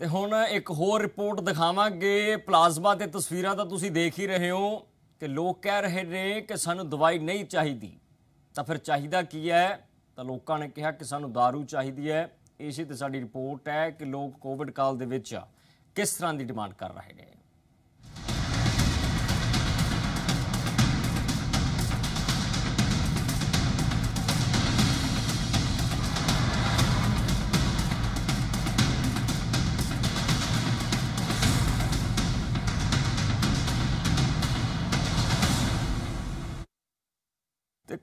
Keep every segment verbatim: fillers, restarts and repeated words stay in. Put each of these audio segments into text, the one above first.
ਤੇ ਹੁਣ एक होर रिपोर्ट दिखावांगे प्लाज्मा ਤੇ ਤਸਵੀਰਾਂ ਤਾਂ ਤੁਸੀਂ देख ही रहे हो कि लोग कह रहे ने कि ਸਾਨੂੰ दवाई नहीं चाहिए तो फिर चाहिदा की है, तो लोगों ने कहा कि ਸਾਨੂੰ दारू चाहिए है। इसी तो साडी रिपोर्ट है कि लोग कोविड काल दे विच किस तरह की डिमांड कर रहे हैं।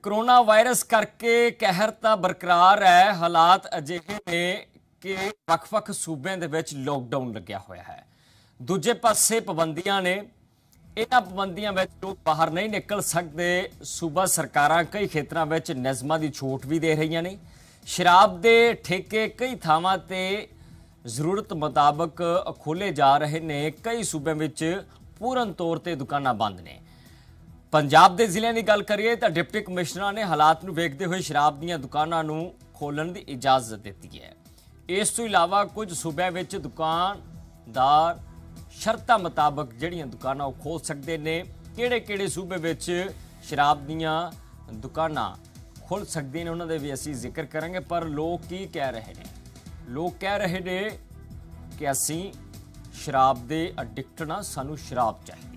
कोरोना वायरस करके कहर तो बरकरार है, हालात अजिहे ने कि ਵੱਖ-ਵੱਖ सूबे ਦੇ ਵਿੱਚ लॉकडाउन लग्या होया है। दूजे पासे पाबंदियां ने, इन्हां पाबंदियां ਵਿੱਚ लोग बाहर नहीं निकल सकते। सूबा सरकारां कई खेतरां ਵਿੱਚ ਨਿਯਮਾਂ ਦੀ छूट भी दे रही ने। शराब के ठेके कई ਥਾਵਾਂ ਤੇ ਜ਼ਰੂਰਤ ਮੁਤਾਬਕ खोले जा रहे ने। कई सूबे ਵਿੱਚ पूर्ण तौर पर दुकानां बंद ने। पंजाब के जिले की गल करिए तो डिप्टी कमिश्नर ने हालात को देखते हुए शराब दी दुकानों खोलने की इजाजत दी है। इस तों इलावा कुछ सूबे में दुकानदार शर्त मुताबक जिहड़ियां दुकानां खोल सकते हैं। किहड़े किहड़े सूबे में शराब दी दुकानां खोल सकते हैं उन्हां दे भी असीं जिक्र करांगे। पर लोग की कह रहे हैं, लोग कह रहे हैं कि असीं शराब के अडिक्ट ना, सानूं शराब चाहिए।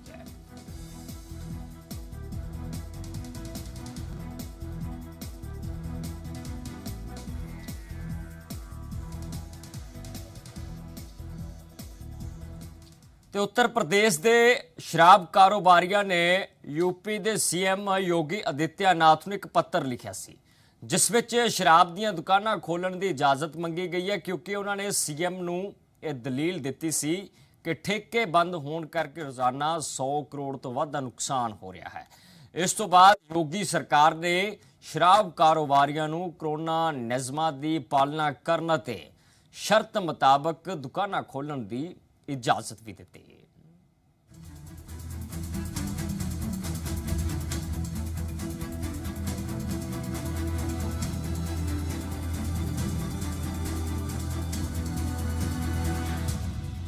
तो उत्तर प्रदेश के शराब कारोबारिया ने यूपी के सी एम योगी आदित्यनाथ ने एक पत्र लिखा सी, जिस विच शराब दी दुकानां खोलण की इजाजत मंगी गई है, क्योंकि उन्होंने सी एम नूं यह दलील दी सी कि ठेके बंद होण करके रोजाना सौ करोड़ तो वध दा नुकसान हो रहा है। इस तो बाद योगी सरकार ने शराब कारोबारिया नूं कोरोना नियमां की पालना करन ते शर्त मुताबक दुकानां खोलण की इजाजत भी देते हैं।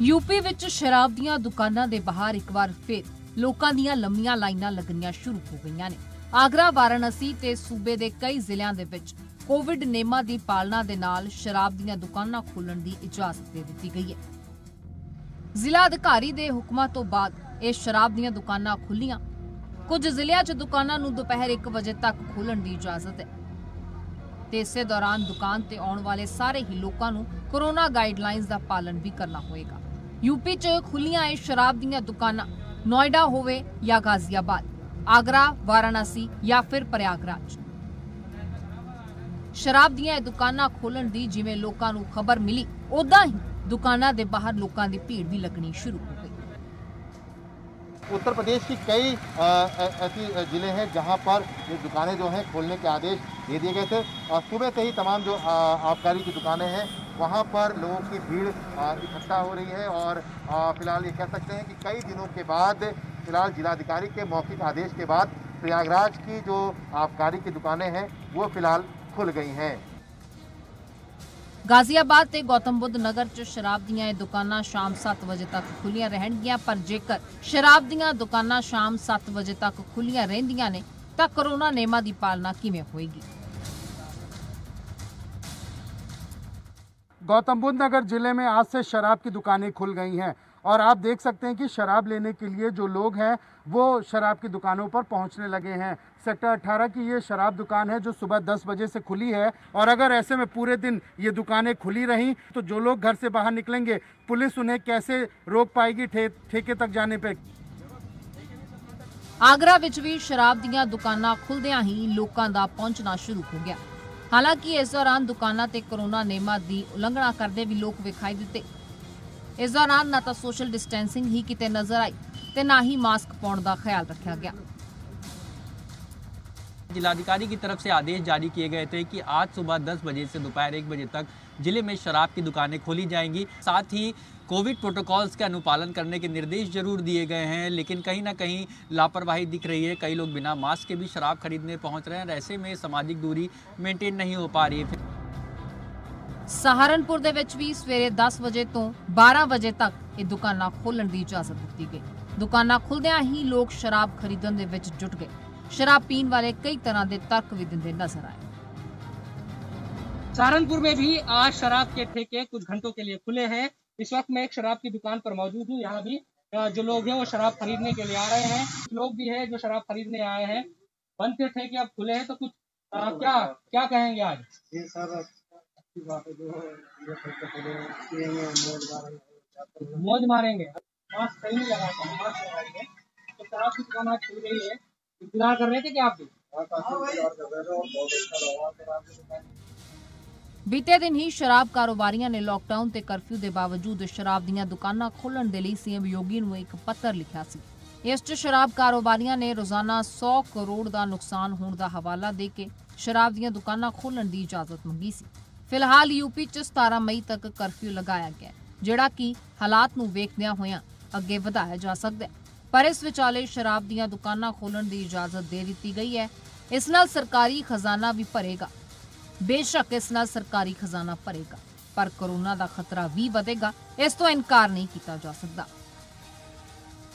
यूपी विच शराब दियां दुकानां दे बाहर एक बार फिर लोकां दियां लंबियां लाइनां लगनियां शुरू हो गईयां ने। आगरा, वाराणसी ते सूबे दे कई जिलियां दे विच कोविड नियमां दी पालना दे नाल शराब दियां दुकानां खोलण दी इजाजत दे दित्ती गई है। ਜ਼ਿਲ੍ਹਾ ਅਧਿਕਾਰੀ ਦੇ ਹੁਕਮਾਂ ਤੋਂ ਬਾਅਦ ਇਹ ਸ਼ਰਾਬ ਦੀਆਂ ਦੁਕਾਨਾਂ ਖੁੱਲੀਆਂ। ਕੁਝ ਜ਼ਿਲ੍ਹਿਆਂ 'ਚ ਦੁਕਾਨਾਂ ਨੂੰ ਦੁਪਹਿਰ ਇੱਕ ਵਜੇ ਤੱਕ ਖੋਲਣ ਦੀ ਇਜਾਜ਼ਤ ਹੈ ਤੇ ਇਸੇ ਦੌਰਾਨ ਦੁਕਾਨ ਤੇ ਆਉਣ ਵਾਲੇ ਸਾਰੇ ਹੀ ਲੋਕਾਂ ਨੂੰ ਕੋਰੋਨਾ ਗਾਈਡਲਾਈਨਸ ਦਾ ਪਾਲਣ ਵੀ ਕਰਨਾ ਹੋਏਗਾ। ਯੂਪੀ 'ਚ ਖੁੱਲੀਆਂ ਇਹ ਸ਼ਰਾਬ ਦੀਆਂ ਦੁਕਾਨਾਂ ਨੋਇਡਾ ਹੋਵੇ ਜਾਂ ਗਾਜ਼ੀਆਬਾਦ, ਆਗਰਾ, ਵਾਰਾਣਸੀ ਜਾਂ ਫਿਰ ਪ੍ਰਯਾਗਰਾਜ। ਸ਼ਰਾਬ ਦੀਆਂ ਇਹ ਦੁਕਾਨਾਂ ਖੋਲਣ ਦੀ ਜਿਵੇਂ ਲੋਕਾਂ ਨੂੰ ਖਬਰ ਮਿਲੀ, ਉਦਾਂ ਹੀ दुकाना दे बाहर लोगों की भीड़ भी लगनी शुरू हो गई। उत्तर प्रदेश की कई ऐसी जिले हैं जहां पर ये दुकानें जो हैं खोलने के आदेश दे दिए गए थे और सुबह से ही तमाम जो आबकारी की दुकानें हैं वहां पर लोगों की भीड़ इकट्ठा हो रही है। और फिलहाल ये कह सकते हैं कि कई दिनों के बाद फिलहाल जिलाधिकारी के मौखिक आदेश के बाद प्रयागराज की जो आबकारी की दुकानें हैं वो फिलहाल खुल गई हैं। गाजियाबाद ते गौतम बुद्ध नगर च शराब दियां दुकानां शाम सात बजे तक खुलियां रहणगियां। पर जेकर शराब दियां दुकानां शाम सात बजे तक खुलियां रहंदियां ने तां कोरोना नियमां दी पालना किवें होएगी? गौतम बुद्ध नगर जिले में आज से शराब की दुकानें खुल गई हैं और आप देख सकते हैं कि शराब लेने के लिए जो लोग हैं वो शराब की दुकानों पर पहुंचने लगे हैं। सेक्टर अठारह की ये शराब दुकान है जो सुबह दस बजे से खुली है और अगर ऐसे में पूरे दिन ये दुकानें खुली रहीं तो जो लोग घर से बाहर निकलेंगे पुलिस उन्हें कैसे रोक पाएगी ठे, ठेके तक जाने पर। आगरा विच भी शराब दियां दुकानां खुलदियां ही लोकां दा पहुंचना शुरू हो गया। हालांकि इस दौरान दुकानां ते कोरोना नियमां दी उलंघना करदे भी लोक विखाई दित्ते। इस दौरान ना तो सोशल डिस्टेंसिंग ही किते नजर आई ते ना ही मास्क पाउण दा ख्याल रखा गया। जिलाधिकारी की तरफ से आदेश जारी किए गए थे कि आज सुबह दस बजे से दोपहर एक बजे तक जिले में शराब की दुकानें खोली जाएंगी। साथ ही कोविड प्रोटोकॉल्स का अनुपालन करने के निर्देश जरूर दिए गए हैं, लेकिन कहीं ना कहीं लापरवाही दिख रही है। कई लोग बिना मास्क के भी शराब खरीदने पहुंच रहे हैं और ऐसे में सामाजिक दूरी मेंटेन नहीं हो पा रही है। सहारनपुर दे विच भी सवेरे दस बजे तो बारह बजे तक ये दुकानां खोलण दी इजाजत दी गई। दुकानां खुलदियां ही लोग शराब खरीदण दे विच जुट गए। शराब पीण वाले कई तरह के तर्क भी दिंदे नजर आए। सहारनपुर में भी आज शराब के ठेके कुछ घंटों के लिए खुले हैं। इस वक्त मैं एक शराब की दुकान पर मौजूद हूँ। यहाँ भी जो लोग हैं वो शराब खरीदने के लिए आ रहे हैं। लोग भी हैं जो शराब खरीदने आए हैं। बंद के ठेके अब खुले हैं तो कुछ आ, क्या क्या कहेंगे आज? ये सर अच्छी बात है जो मौज मारेंगे, मास्क सही नहीं लगाते, मास्क लगाएंगे तो शराब की दुकान आज खुल गई है। इंतजार कर रहे थे क्या आप भी? बीते दिन ही शराब कारोबारियों ने लॉकडाउन ते कर्फ्यू के बावजूद शराब दियां दुकानां खोलण दे लई सीएम योगी नूं एक पत्र लिखिया सी। इस च शराब कारोबारियों ने रोजाना सौ करोड़ का नुकसान होने का हवाला दे के शराब दियां दुकानां खोलण की इजाजत मंगी सी। फिलहाल यूपी च सतारह मई तक कर्फ्यू लगाया गया, जिहड़ा कि हालात नूं वेखदियां होइयां अगे वधाया जा सकदा है, पर इस विचाले शराब दियां दुकानां खोलण की इजाजत दे दित्ती गई है। इस नाल सरकारी खजाना भी भरेगा। बेशक इस नाल सरकारी खजाना भरेगा, पर कोरोना का खतरा भी बढ़ेगा, इस तो इनकार नहीं किया जा सकता।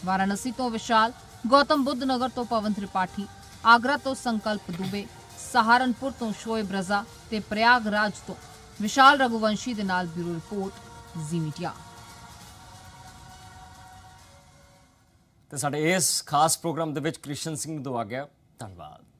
वाराणसी तो विशाल, गौतम बुद्ध नगर तो पवन त्रिपाठी, आगरा तो संकल्प दुबे, सहारनपुर तो शोएब रजा ते प्रयागराज तो विशाल रघुवंशी दे नाल ब्यूरो रिपोर्ट जी मीडिया। तो साडे इस खास प्रोग्राम दे विच कृष्ण सिंह दो आ गया। धन्यवाद।